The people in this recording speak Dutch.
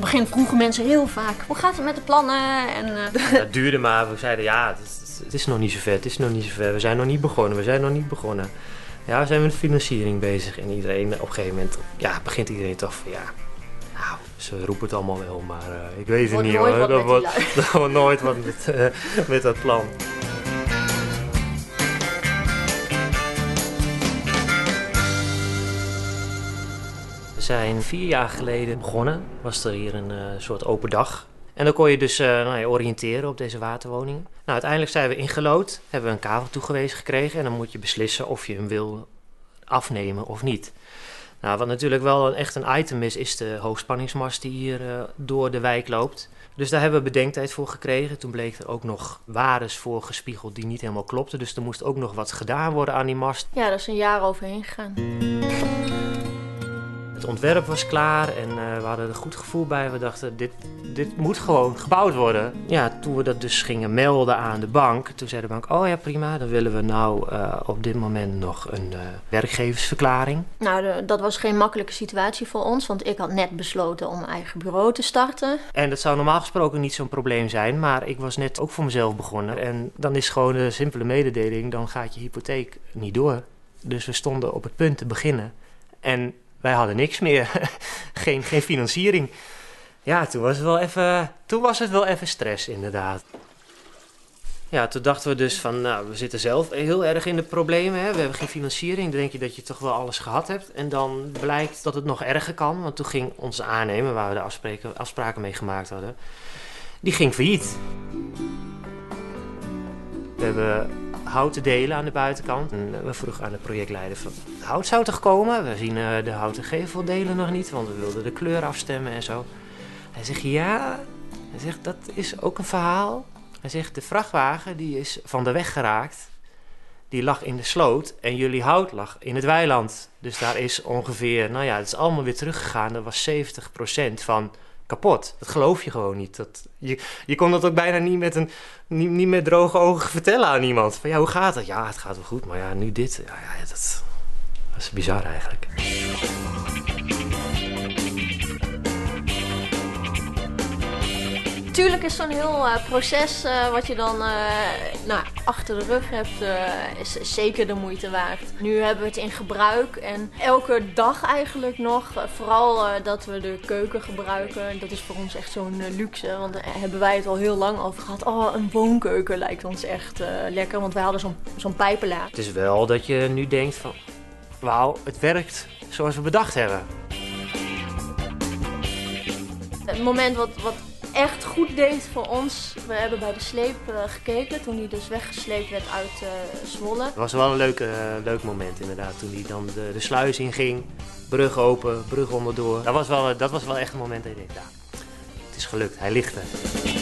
het begin vroegen mensen heel vaak, hoe gaat het met de plannen? En, dat duurde maar, we zeiden ja, het is nog niet zover, het is nog niet zover, we zijn nog niet begonnen, we zijn nog niet begonnen. Ja, we zijn met financiering bezig en iedereen, op een gegeven moment ja, begint iedereen toch van ja, nou, ze roepen het allemaal wel, maar ik weet het niet hoor, dat wordt nooit wat met dat plan. We zijn 4 jaar geleden begonnen, was er hier een soort open dag. En dan kon je dus oriënteren op deze waterwoningen. Nou, uiteindelijk zijn we ingelood, hebben we een kavel toegewezen gekregen en dan moet je beslissen of je hem wil afnemen of niet. Nou, wat natuurlijk wel echt een item is, is de hoogspanningsmast die hier door de wijk loopt. Dus daar hebben we bedenktijd voor gekregen. Toen bleek er ook nog waardes voor gespiegeld die niet helemaal klopten. Dus er moest ook nog wat gedaan worden aan die mast. Ja, daar is een jaar overheen gegaan. Het ontwerp was klaar en we hadden er een goed gevoel bij. We dachten, dit moet gewoon gebouwd worden. Ja, toen we dat dus gingen melden aan de bank, toen zei de bank, oh ja prima, dan willen we nou op dit moment nog een werkgeversverklaring. Nou, dat was geen makkelijke situatie voor ons, want ik had net besloten om mijn eigen bureau te starten. En dat zou normaal gesproken niet zo'n probleem zijn, maar ik was net ook voor mezelf begonnen. En dan is gewoon de simpele mededeling, dan gaat je hypotheek niet door. Dus we stonden op het punt te beginnen en... wij hadden niks meer, geen financiering. Ja, toen was het wel even stress inderdaad. Ja, toen dachten we dus van, nou, we zitten zelf heel erg in de problemen, hè? We hebben geen financiering. Dan denk je dat je toch wel alles gehad hebt. En dan blijkt dat het nog erger kan, want toen ging onze aannemer, waar we de afspraken mee gemaakt hadden, die ging failliet. We hebben houten delen aan de buitenkant. En we vroegen aan de projectleider van, hout zou toch komen? We zien de houten geveldelen nog niet, want we wilden de kleur afstemmen en zo. Hij zegt, ja, hij zegt, dat is ook een verhaal. Hij zegt, de vrachtwagen die is van de weg geraakt. Die lag in de sloot en jullie hout lag in het weiland. Dus daar is ongeveer, nou ja, het is allemaal weer teruggegaan. Dat was 70% van... kapot. Dat geloof je gewoon niet. Je kon dat ook bijna niet met droge ogen vertellen aan iemand. Van ja, hoe gaat het? Ja, het gaat wel goed, maar ja, nu dit. Ja, dat is bizar eigenlijk. Natuurlijk is zo'n heel proces wat je dan achter de rug hebt, is zeker de moeite waard. Nu hebben we het in gebruik en elke dag eigenlijk nog, vooral dat we de keuken gebruiken. Dat is voor ons echt zo'n luxe, want daar hebben wij het al heel lang over gehad. Oh, een woonkeuken lijkt ons echt lekker, want wij hadden zo'n pijpenlaar. Het is wel dat je nu denkt van, wauw, het werkt zoals we bedacht hebben. Het moment wat echt goed deed voor ons. We hebben bij de sleep gekeken toen die dus weggesleept werd uit Zwolle. Het was wel een leuk moment inderdaad, toen die dan de sluis inging, brug open, brug onderdoor. Dat was wel echt een moment dat ik dacht, ja, het is gelukt, hij ligt er.